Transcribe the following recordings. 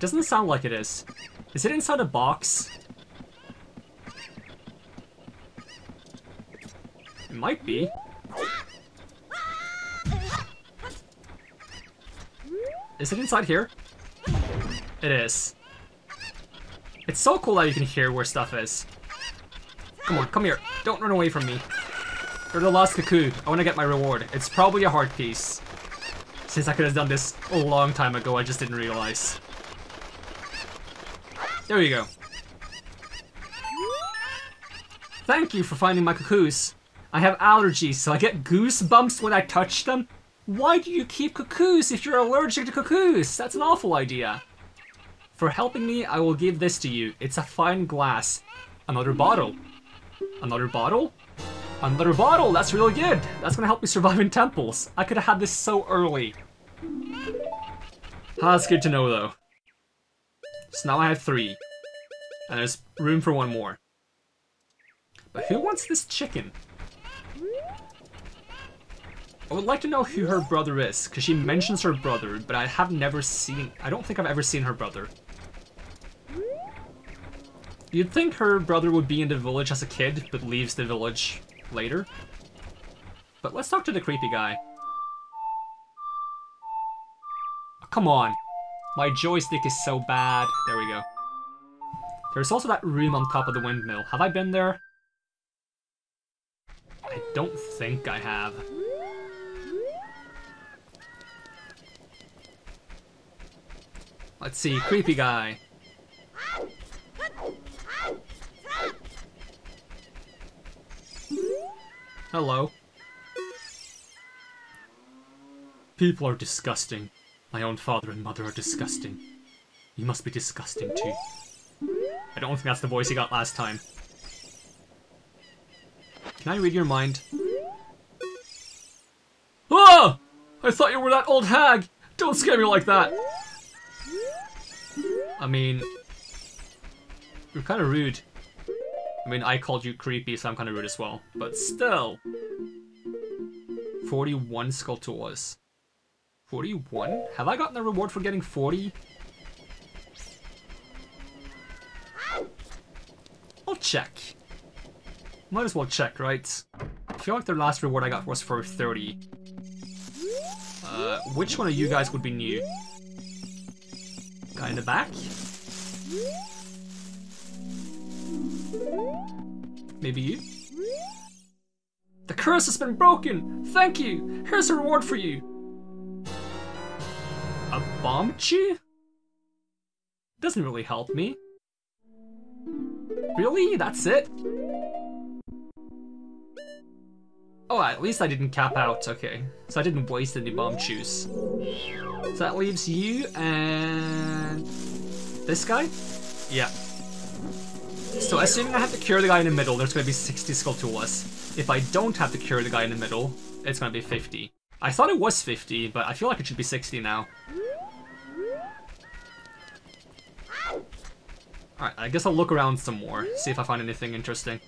It doesn't sound like it is. Is it inside a box? It might be. Is it inside here? It is. It's so cool that you can hear where stuff is. Come on, come here. Don't run away from me. You're the last cuckoo. I want to get my reward. It's probably a heart piece. Since I could have done this a long time ago, I just didn't realize. There you go. Thank you for finding my cuckoos. I have allergies, so I get goosebumps when I touch them. Why do you keep cuckoos if you're allergic to cuckoos? That's an awful idea. For helping me, I will give this to you. It's a fine glass. Another bottle. Another bottle? Another bottle! That's really good! That's gonna help me survive in temples. I could have had this so early. That's good to know, though. So now I have 3. And there's room for one more. But who wants this chicken? I would like to know who her brother is, because she mentions her brother, but I have never seen... I don't think I've ever seen her brother. You'd think her brother would be in the village as a kid, but leaves the village later. But let's talk to the creepy guy. Oh, come on. My joystick is so bad. There we go. There's also that room on top of the windmill. Have I been there? I don't think I have. Let's see, creepy guy. Hello. People are disgusting. My own father and mother are disgusting. You must be disgusting too. I don't think that's the voice he got last time. Can I read your mind? Ah! I thought you were that old hag! Don't scare me like that! I mean, you're kind of rude. I mean, I called you creepy, so I'm kind of rude as well. But still. 41 Skulltulas. 41? Have I gotten a reward for getting 40? I'll check. Might as well check, right? I feel like the last reward I got was for 30. Which one of you guys would be new? Guy in the back? Maybe you? The curse has been broken! Thank you! Here's a reward for you! A bomchi? Doesn't really help me. Really? That's it? Oh, at least I didn't cap out, okay. So I didn't waste any bomchus. So that leaves you and... this guy? Yeah. So assuming I have to cure the guy in the middle, there's going to be 60 Skulltulas. If I don't have to cure the guy in the middle, it's going to be 50. I thought it was 50, but I feel like it should be 60 now. Alright, I guess I'll look around some more, see if I find anything interesting.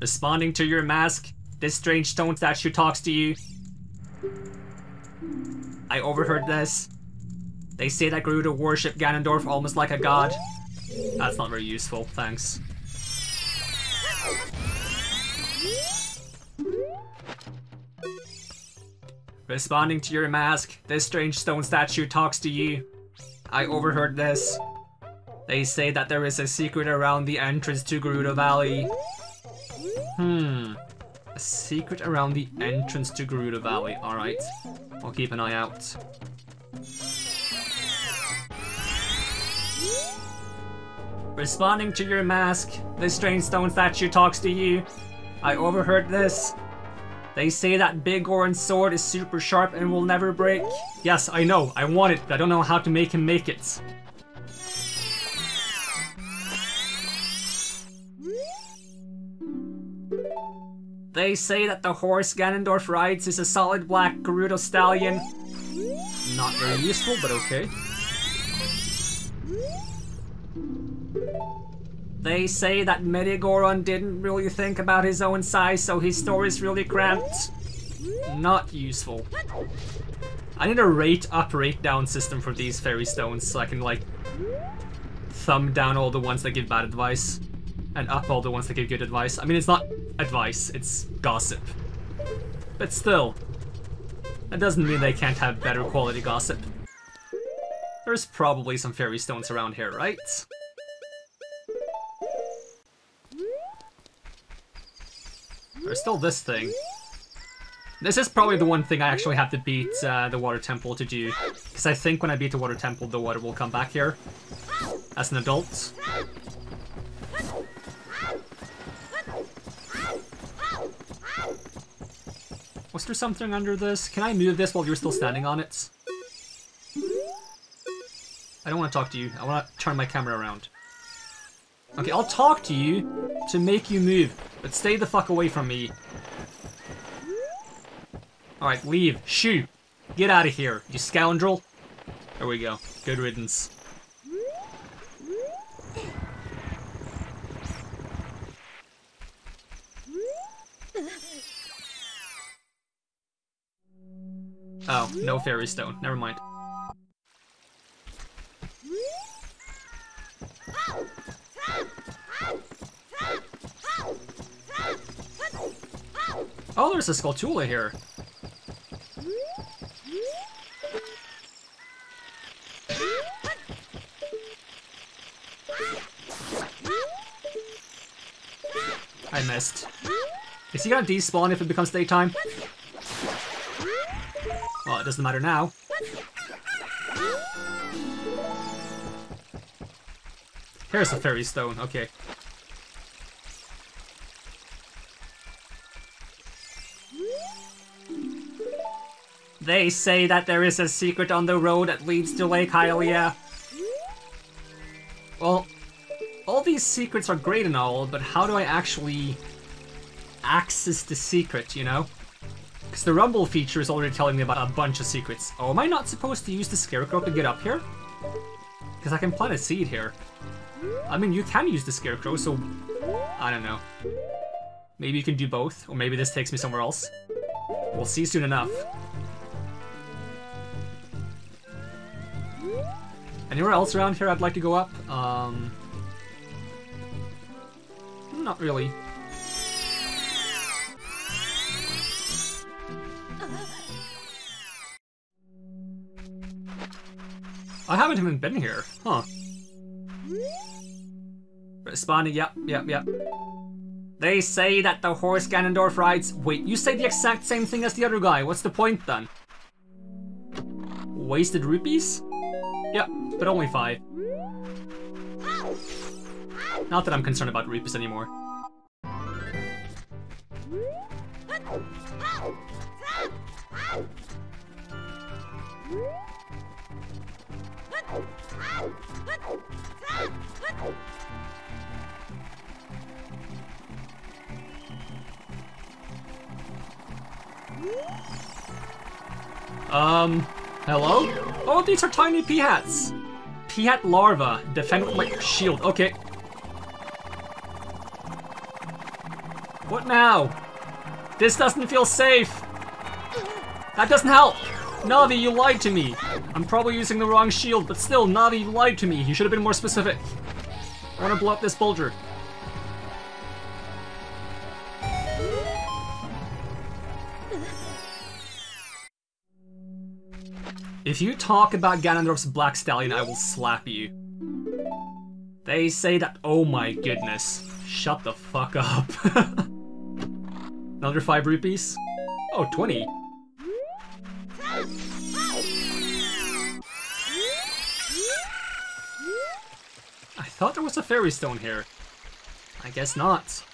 Responding to your mask, this strange stone statue talks to you. I overheard this. They say that Gerudo worship Ganondorf almost like a god. That's not very useful, thanks. Responding to your mask, this strange stone statue talks to you. I overheard this. They say that there is a secret around the entrance to Gerudo Valley. A secret around the entrance to Gerudo Valley. Alright, I'll keep an eye out. Responding to your mask, this strange stone statue talks to you. I overheard this. They say that big orange sword is super sharp and will never break. Yes, I know. I want it, but I don't know how to make him make it. They say that the horse Ganondorf rides is a solid black Gerudo stallion. Not very useful, but okay. They say that Medigoron didn't really think about his own size, so his store is really cramped. Not useful. I need a rate up, rate down system for these fairy stones so I can, like, thumb down all the ones that give bad advice and up all the ones that give good advice. I mean, it's not advice, it's gossip. But still, that doesn't mean they can't have better quality gossip. There's probably some fairy stones around here, right? There's still this thing. This is probably the one thing I actually have to beat the Water Temple to do, because I think when I beat the Water Temple, the water will come back here as an adult. Was there something under this? Can I move this while you're still standing on it? I don't want to talk to you. I want to turn my camera around. Okay, I'll talk to you to make you move, but stay the fuck away from me. Alright, leave. Shoo! Get out of here, you scoundrel! There we go. Good riddance. Oh, no fairy stone. Never mind. Oh, there's a Skulltula here. I missed. Is he gonna despawn if it becomes daytime? Well, it doesn't matter now. Here's a fairy stone, okay. They say that there is a secret on the road that leads to Lake Hylia. Well, all these secrets are great and all, but how do I actually access the secret, you know? Because the rumble feature is already telling me about a bunch of secrets. Oh, am I not supposed to use the scarecrow to get up here? Because I can plant a seed here. I mean, you can use the scarecrow, so I don't know. Maybe you can do both, or maybe this takes me somewhere else. We'll see soon enough. Anywhere else around here I'd like to go up? Not really. I haven't even been here, huh? Responding, yep. They say that the horse Ganondorf rides... Wait, you say the exact same thing as the other guy. What's the point then? Wasted rupees? Yep, but only 5. Not that I'm concerned about rupees anymore. Hello? Oh, these are tiny pea hats! Pea hat larva, defend with my shield, okay. What now? This doesn't feel safe! That doesn't help! Navi, you lied to me! I'm probably using the wrong shield, but still, Navi, you lied to me. You should have been more specific. I want to blow up this boulder. If you talk about Ganondorf's Black Stallion, I will slap you. They say that- oh my goodness. Shut the fuck up. Another 5 rupees? Oh, 20. I thought there was a fairy stone here. I guess not.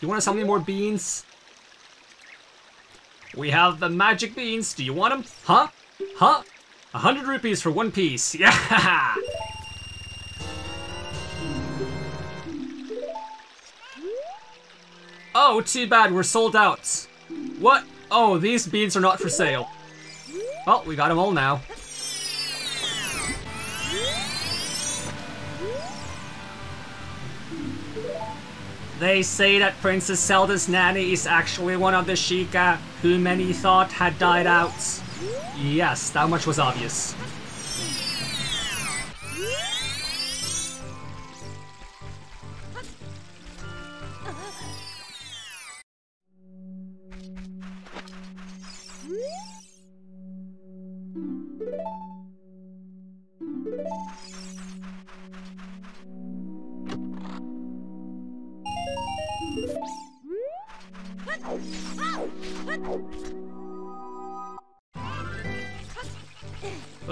You want to sell me more beans? We have the magic beans. Do you want them? Huh? Huh? 100 rupees for 1 piece. Yeah! Oh, too bad, we're sold out. What? Oh, these beans are not for sale. Well, we got them all now. They say that Princess Zelda's nanny is actually one of the Sheikah, who many thought had died out. Yes, that much was obvious.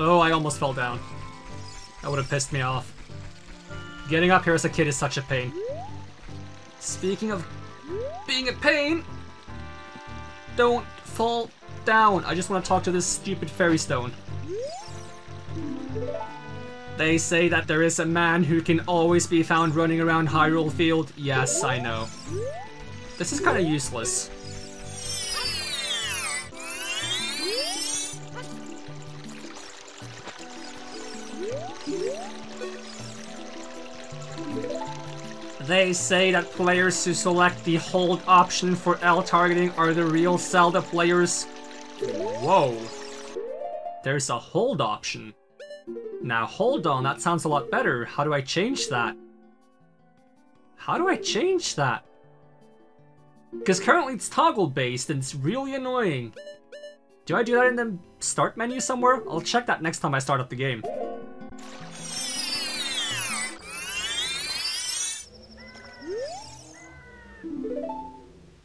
Oh, I almost fell down. That would have pissed me off. Getting up here as a kid is such a pain. Speaking of being a pain, don't fall down. I just want to talk to this stupid fairy stone. They say that there is a man who can always be found running around Hyrule Field. Yes, I know. This is kind of useless. They say that players who select the hold option for L-Targeting are the real Zelda players. Whoa. There's a hold option. Now hold on, that sounds a lot better. How do I change that? How do I change that? Because currently it's toggle based and it's really annoying. Do I do that in the start menu somewhere? I'll check that next time I start up the game.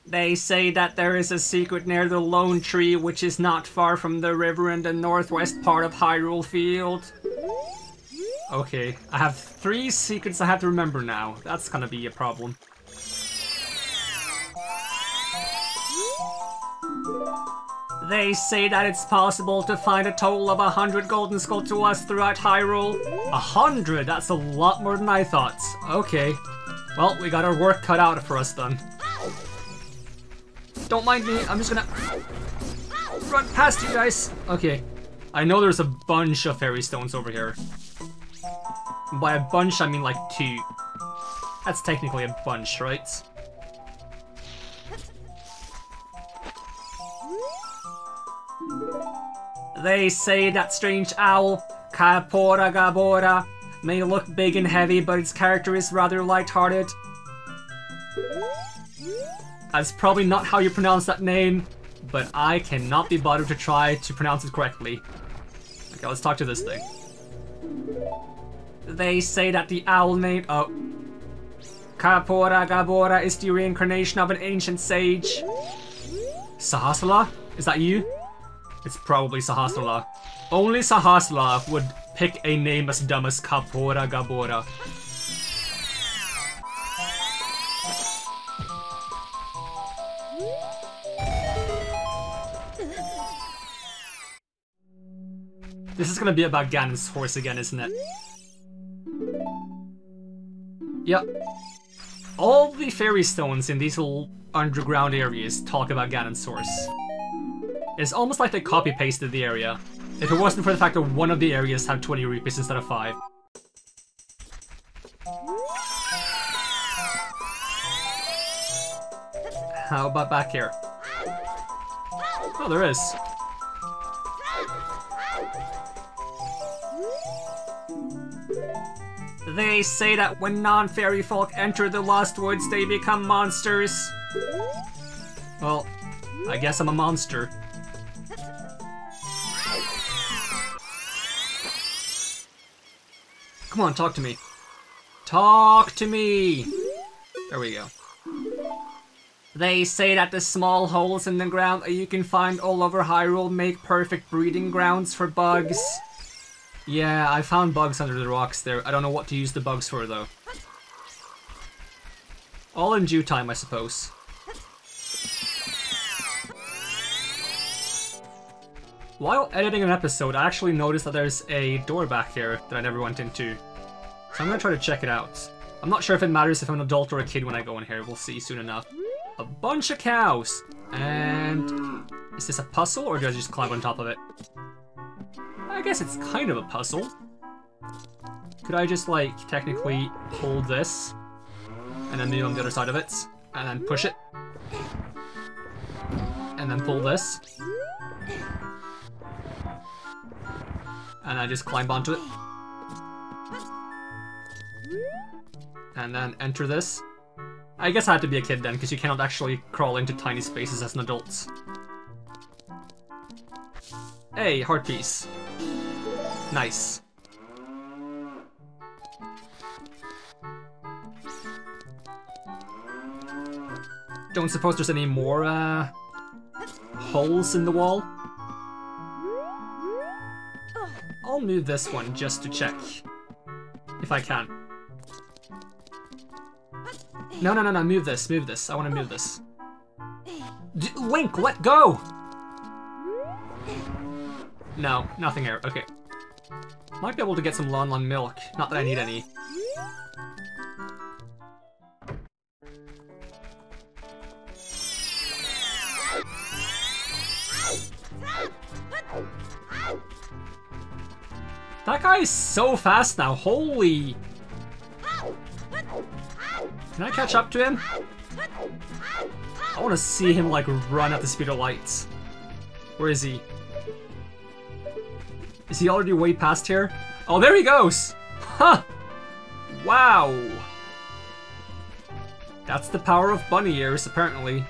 They say that there is a secret near the Lone Tree, which is not far from the river in the northwest part of Hyrule Field. Okay, I have 3 secrets I have to remember now. That's gonna be a problem. They say that it's possible to find a total of 100 golden Skulltulas throughout Hyrule. 100? That's a lot more than I thought. Okay. Well, we got our work cut out for us then. Don't mind me, I'm just gonna run past you guys. Okay, I know there's a bunch of fairy stones over here. By a bunch, I mean like 2. That's technically a bunch, right? They say that strange owl, Kaepora Gaebora, may look big and heavy, but its character is rather lighthearted. That's probably not how you pronounce that name, but I cannot be bothered to try to pronounce it correctly. Okay, let's talk to this thing. They say that the owl named Kaepora Gaebora is the reincarnation of an ancient sage. Sahasrahla? Is that you? It's probably Sahasrahla. Only Sahasrahla would pick a name as dumb as Kaepora Gaebora. This is gonna be about Ganon's horse again, isn't it? Yep. All the fairy stones in these little underground areas talk about Ganon's horse. It's almost like they copy-pasted the area, if it wasn't for the fact that one of the areas had 20 rupees instead of 5. How about back here? Oh, there is. They say that when non-fairy folk enter the Lost Woods, they become monsters. Well, I guess I'm a monster. Come on, talk to me. Talk to me! There we go. They say that the small holes in the ground that you can find all over Hyrule make perfect breeding grounds for bugs. Yeah, I found bugs under the rocks there. I don't know what to use the bugs for, though. All in due time, I suppose. While editing an episode, I actually noticed that there's a door back here that I never went into. So I'm gonna try to check it out. I'm not sure if it matters if I'm an adult or a kid when I go in here. We'll see soon enough. A bunch of cows! And... is this a puzzle or do I just climb on top of it? I guess it's kind of a puzzle. Could I just, like, technically hold this? and then move on the other side of it, and then push it, and then pull this, and I just climb onto it, and then enter this. I guess I had to be a kid then, because you cannot actually crawl into tiny spaces as an adult. Hey, heart piece. Nice. Don't suppose there's any more holes in the wall? I'll move this one just to check, if I can. No, no, no, no, move this, move this. I want to move this. Link, let go! No, nothing here, okay. Might be able to get some Lon Lon milk, not that I need any. That guy is so fast now, holy! Can I catch up to him? I want to see him like run at the speed of light. Where is he? Is he already way past here? Oh, there he goes! Huh! Wow! That's the power of bunny ears, apparently.